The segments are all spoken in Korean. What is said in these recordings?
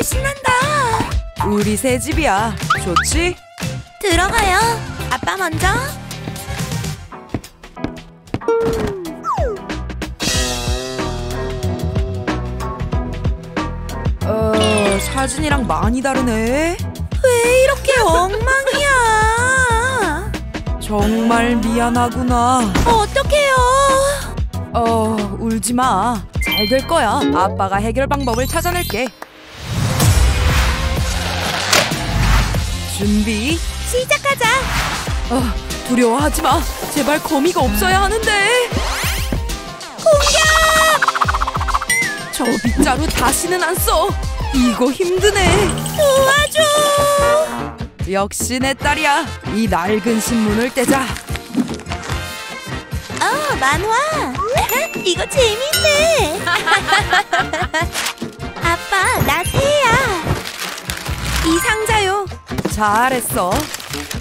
정말 신난다. 우리 새 집이야. 좋지? 들어가요. 아빠 먼저. 사진이랑 많이 다르네. 왜 이렇게 엉망이야? 정말 미안하구나. 어떡해요? 울지 마. 잘 될 거야. 아빠가 해결 방법을 찾아낼게. 준비 시작하자. 두려워하지 마. 제발 거미가 없어야 하는데. 공격! 저 빗자루 다시는 안 써. 이거 힘드네. 도와줘. 역시 내 딸이야. 이 낡은 신문을 떼자. 만화. 이거 재밌네. 아빠, 나 새야. 이 상자요. 잘했어.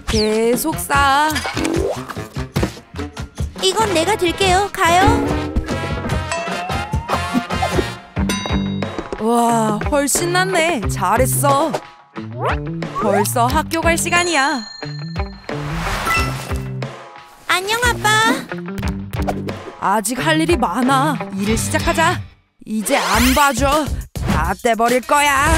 계속 쌓아. 이건 내가 들게요. 가요. 와, 훨씬 낫네. 잘했어. 벌써 학교 갈 시간이야. 안녕, 아빠. 아직 할 일이 많아. 일을 시작하자. 이제 안 봐줘. 다 떼버릴 거야.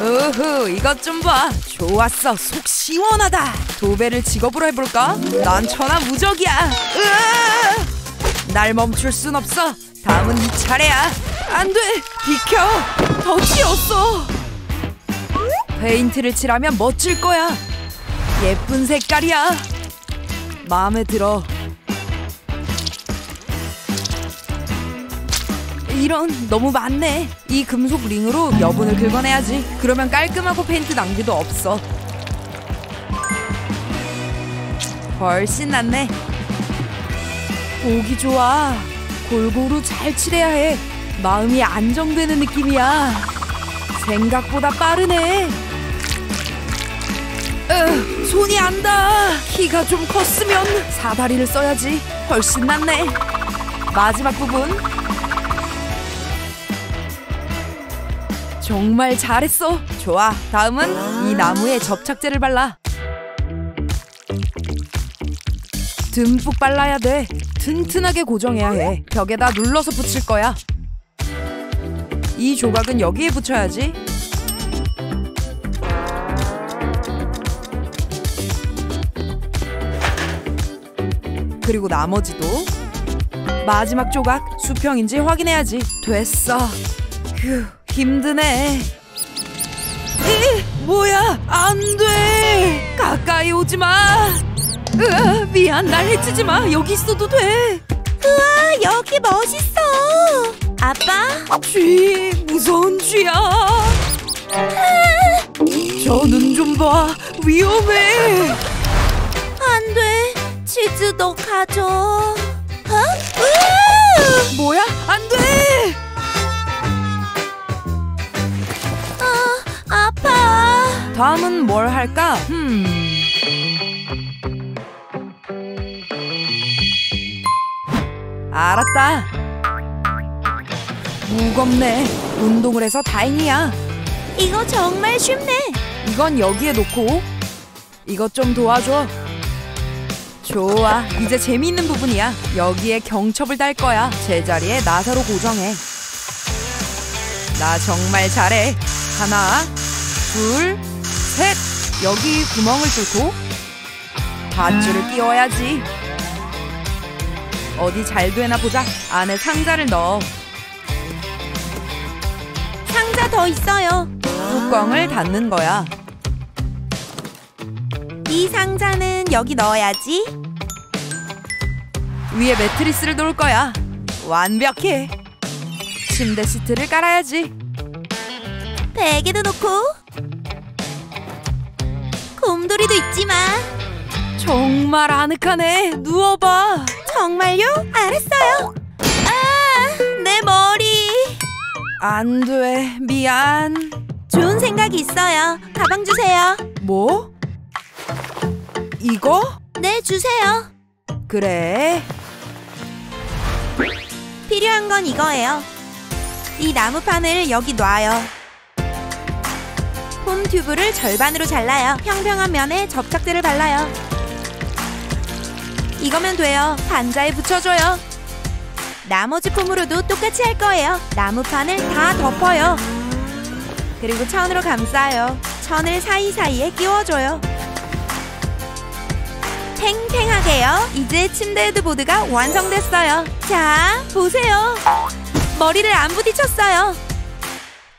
우후, 이것 좀 봐. 좋았어. 속 시원하다. 도배를 직업으로 해볼까? 난 천하무적이야. 으아! 날 멈출 순 없어. 다음은 네 차례야. 안 돼! 비켜! 더 튀었어! 페인트를 칠하면 멋질 거야. 예쁜 색깔이야. 마음에 들어. 이런, 너무 많네. 이 금속 링으로 여분을 긁어내야지. 그러면 깔끔하고 페인트 낭비도 없어. 훨씬 낫네. 보기 좋아. 골고루 잘 칠해야 해. 마음이 안정되는 느낌이야. 생각보다 빠르네. 손이 안다. 키가 좀 컸으면 사다리를 써야지. 훨씬 낫네. 마지막 부분. 정말 잘했어. 좋아. 다음은 이 나무에 접착제를 발라. 듬뿍 발라야 돼. 튼튼하게 고정해야 해. 벽에다 눌러서 붙일 거야. 이 조각은 여기에 붙여야지. 그리고 나머지도. 마지막 조각 수평인지 확인해야지. 됐어. 휴, 힘드네. 뭐야? 안 돼. 가까이 오지 마. 미안, 날 해치지 마. 여기 있어도 돼. 우와, 여기 멋있어. 아빠? 쥐, 무서운 쥐야. 저 눈 좀 봐. 위험해. 안 돼. 치즈 너 가져. 뭐야? 안 돼. 아파. 다음은 뭘 할까? 알았다. 무겁네. 운동을 해서 다행이야. 이거 정말 쉽네. 이건 여기에 놓고. 이것 좀 도와줘. 좋아. 이제 재미있는 부분이야. 여기에 경첩을 달 거야. 제자리에 나사로 고정해. 나 정말 잘해. 하나, 둘, 셋. 여기 구멍을 뚫고 밧줄을 끼워야지. 어디 잘 되나 보자. 안에 상자를 넣어. 상자 더 있어요. 뚜껑을 닫는 거야. 이 상자는 여기 넣어야지. 위에 매트리스를 놓을 거야. 완벽해. 침대 시트를 깔아야지. 베개도 놓고. 곰돌이도 있지 마. 정말 아늑하네. 누워봐. 정말요? 알았어요. 아, 내 머리. 안 돼. 미안. 좋은 생각이 있어요. 가방 주세요. 뭐? 이거? 네, 주세요. 그래. 필요한 건 이거예요. 이 나무판을 여기 놔요. 폼 튜브를 절반으로 잘라요. 평평한 면에 접착제를 발라요. 이거면 돼요. 반자에 붙여줘요. 나머지 폼으로도 똑같이 할 거예요. 나무판을 다 덮어요. 그리고 천으로 감싸요. 천을 사이사이에 끼워줘요. 팽팽하게요. 이제 침대 헤드보드가 완성됐어요. 자, 보세요. 머리를 안 부딪혔어요.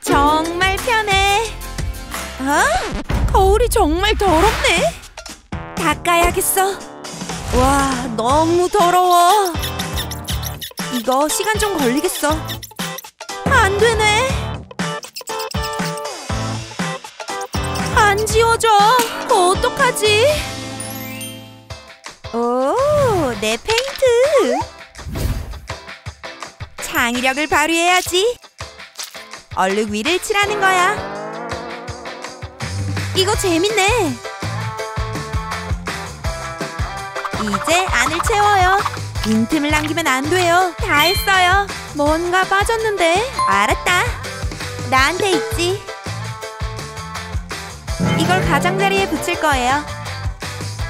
정말 편해. 아, 거울이 정말 더럽네. 닦아야겠어. 와, 너무 더러워. 이거 시간 좀 걸리겠어. 안 되네. 안 지워져. 어떡하지? 오, 내 페인트. 창의력을 발휘해야지. 얼룩 위를 칠하는 거야. 이거 재밌네. 이제 안을 채워요. 빈틈을 남기면 안 돼요. 다 했어요. 뭔가 빠졌는데. 알았다. 나한테 있지. 이걸 가장자리에 붙일 거예요.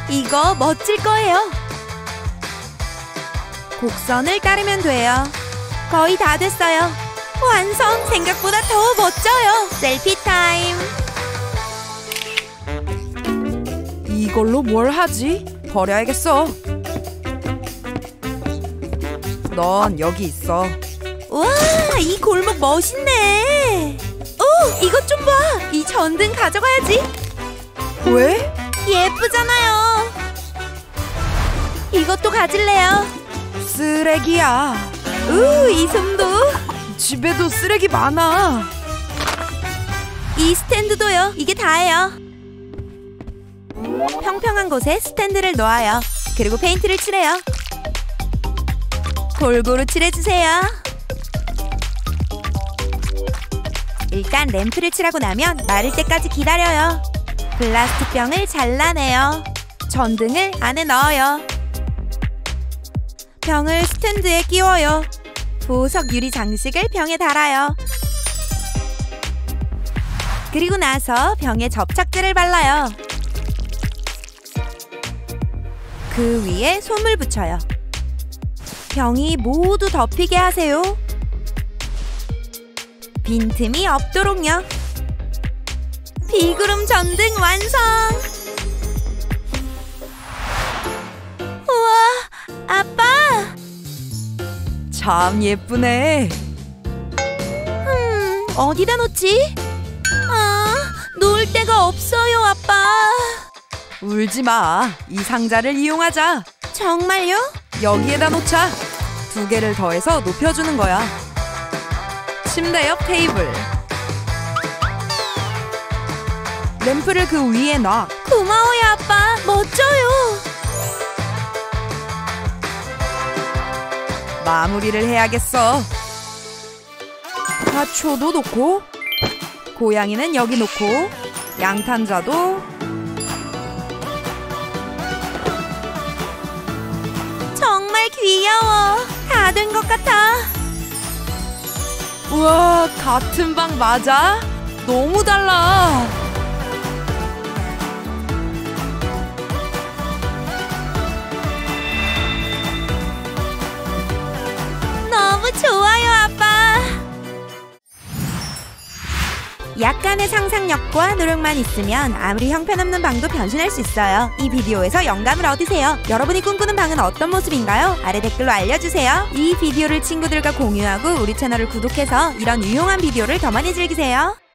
이거 멋질 거예요. 곡선을 따르면 돼요. 거의 다 됐어요. 완성! 생각보다 더 멋져요. 셀피 타임. 이걸로 뭘 하지? 버려야겠어. 넌 여기 있어. 와, 이 골목 멋있네. 오, 이것 좀 봐. 이 전등 가져가야지. 왜? 예쁘잖아요. 이것도 가질래요. 쓰레기야. 우, 이 솜도. 집에도 쓰레기 많아. 이 스탠드도요. 이게 다예요. 평평한 곳에 스탠드를 놓아요. 그리고 페인트를 칠해요. 골고루 칠해주세요. 일단 램프를 칠하고 나면 마를 때까지 기다려요. 플라스틱 병을 잘라내요. 전등을 안에 넣어요. 병을 스탠드에 끼워요. 보석 유리 장식을 병에 달아요. 그리고 나서 병에 접착제를 발라요. 그 위에 솜을 붙여요. 병이 모두 덮이게 하세요. 빈틈이 없도록요. 비구름 전등 완성! 우와, 아빠! 참 예쁘네. 어디다 놓지? 아, 놓을 데가 없어요, 아빠. 울지 마. 이 상자를 이용하자. 정말요? 여기에다 놓자. 두 개를 더해서 높여주는 거야. 침대 옆 테이블. 램프를 그 위에 놔. 고마워요, 아빠. 멋져요. 마무리를 해야겠어. 화초도 놓고, 고양이는 여기 놓고, 양탄자도. 정말 귀여워. 다 된 것 같아. 우와, 같은 방 맞아? 너무 달라. 너무 좋아요, 아빠. 약간의 상상력과 노력만 있으면 아무리 형편없는 방도 변신할 수 있어요. 이 비디오에서 영감을 얻으세요. 여러분이 꿈꾸는 방은 어떤 모습인가요? 아래 댓글로 알려주세요. 이 비디오를 친구들과 공유하고 우리 채널을 구독해서 이런 유용한 비디오를 더 많이 즐기세요.